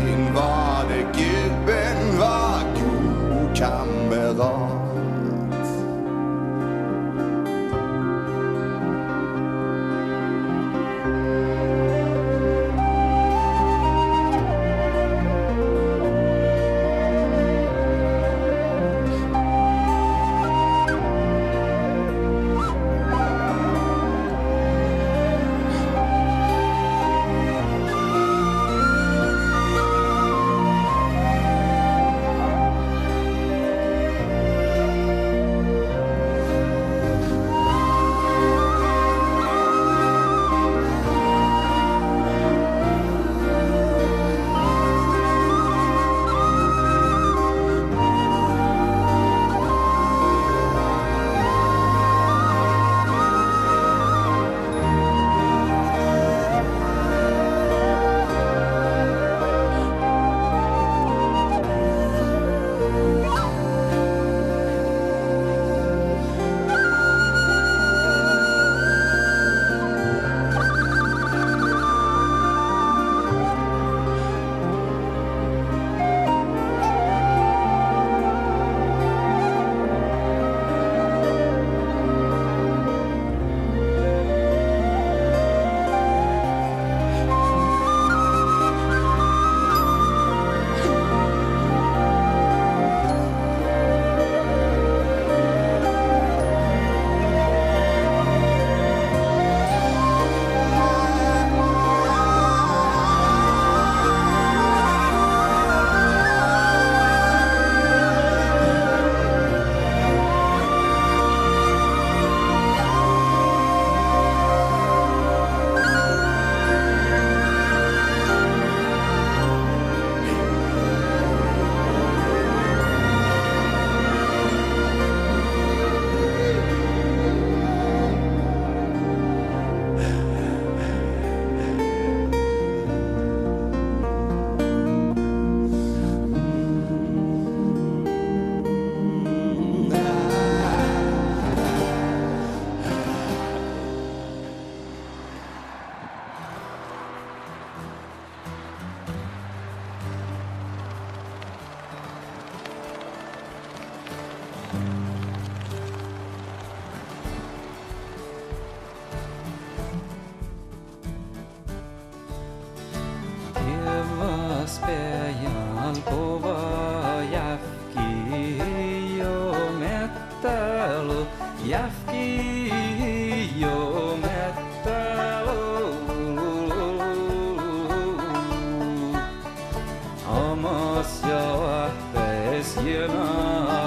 vejen var det gibben var god kammerat.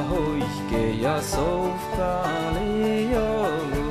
Hoy que ya soy feliz.